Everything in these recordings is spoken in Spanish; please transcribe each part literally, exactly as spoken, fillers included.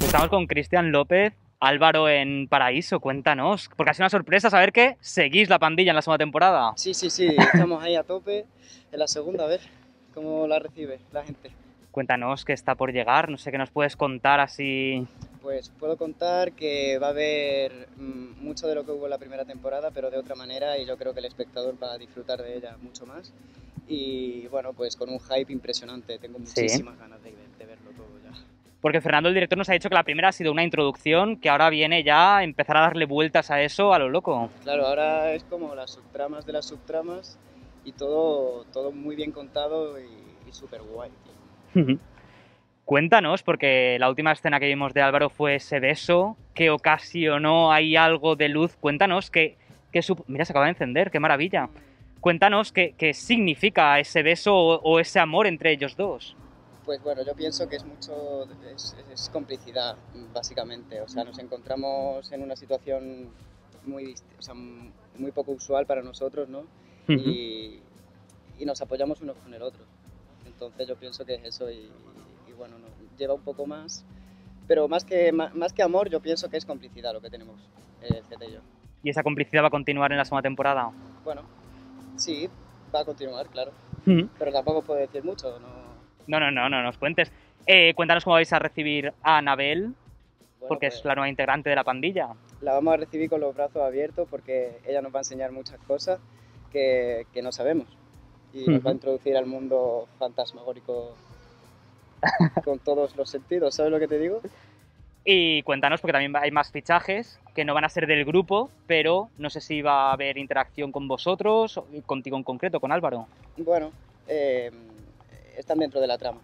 Estamos con Cristian López, Álvaro en Paraíso, cuéntanos, porque ha sido una sorpresa saber que seguís la pandilla en la segunda temporada. Sí, sí, sí, estamos ahí a tope en la segunda, a ver cómo la recibe la gente. Cuéntanos qué está por llegar, no sé qué nos puedes contar así. Pues puedo contar que va a haber mucho de lo que hubo en la primera temporada, pero de otra manera, y yo creo que el espectador va a disfrutar de ella mucho más. Y bueno, pues con un hype impresionante, tengo muchísimas ¿sí? ganas de, de verlo todo ya. Porque Fernando, el director, nos ha dicho que la primera ha sido una introducción, que ahora viene ya a empezar a darle vueltas a eso a lo loco. Claro, ahora es como las subtramas de las subtramas y todo, todo muy bien contado y, y súper guay, tío. Cuéntanos, porque la última escena que vimos de Álvaro fue ese beso que ocasionó ahí algo de luz. Cuéntanos que... que su... Mira, se acaba de encender, qué maravilla. Cuéntanos qué, qué significa ese beso o, o ese amor entre ellos dos. Pues bueno, yo pienso que es mucho, es, es complicidad, básicamente. O sea, nos encontramos en una situación muy, o sea, muy poco usual para nosotros, ¿no? Uh-huh. y, y nos apoyamos unos con el otro. Entonces yo pienso que es eso y, y bueno, no, lleva un poco más. Pero más que, más, más que amor, yo pienso que es complicidad lo que tenemos, eh, Zeta y yo. ¿Y esa complicidad va a continuar en la segunda temporada? Bueno, sí, va a continuar, claro. Uh-huh. Pero tampoco puedo decir mucho, ¿no? No, no, no, no nos cuentes. Eh, cuéntanos cómo vais a recibir a Anabel, bueno, porque pues, es la nueva integrante de la pandilla. La vamos a recibir con los brazos abiertos porque ella nos va a enseñar muchas cosas que, que no sabemos. Y uh-huh. nos va a introducir al mundo fantasmagórico con todos los sentidos, ¿sabes lo que te digo? Y cuéntanos, porque también hay más fichajes que no van a ser del grupo, pero no sé si va a haber interacción con vosotros, contigo en concreto, con Álvaro. Bueno, eh... están dentro de la trama,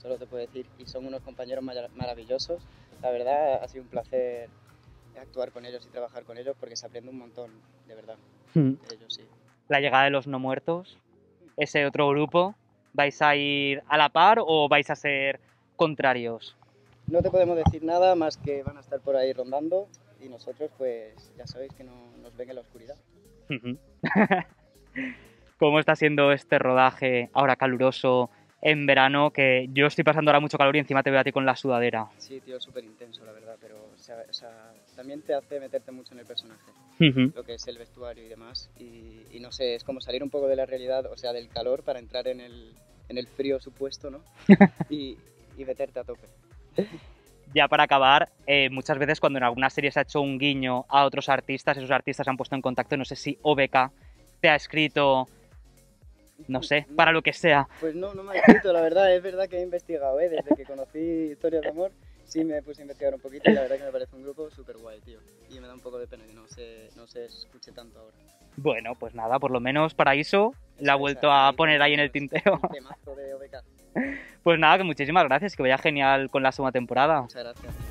solo te puedo decir, y son unos compañeros maravillosos. La verdad, ha sido un placer actuar con ellos y trabajar con ellos porque se aprende un montón, de verdad. Mm. Ellos, sí. La llegada de los no muertos, ese otro grupo, ¿vais a ir a la par o vais a ser contrarios? No te podemos decir nada más que van a estar por ahí rondando y nosotros, pues, ya sabéis que no, nos ven en la oscuridad. ¿Cómo está siendo este rodaje ahora caluroso? En verano, que yo estoy pasando ahora mucho calor y encima te veo a ti con la sudadera. Sí, tío, súper intenso, la verdad, pero o sea, o sea, también te hace meterte mucho en el personaje, uh-huh. lo que es el vestuario y demás, y, y no sé, es como salir un poco de la realidad, o sea, del calor para entrar en el, en el frío supuesto, ¿no? y, y meterte a tope. Ya para acabar, eh, muchas veces cuando en alguna serie se ha hecho un guiño a otros artistas, esos artistas se han puesto en contacto, no sé si O B K te ha escrito... No sé, para lo que sea. Pues no, no me ha escrito, la verdad, es verdad que he investigado, ¿eh? Desde que conocí Historias de Amor, sí me puse a investigar un poquito y la verdad que me parece un grupo súper guay, tío. Y me da un poco de pena que no se, no se escuche tanto ahora. Bueno, pues nada, por lo menos Paraíso la ha vuelto a poner ahí en el tintero. Temazo de O B K. Pues nada, que muchísimas gracias, que vaya genial con la segunda temporada. Muchas gracias.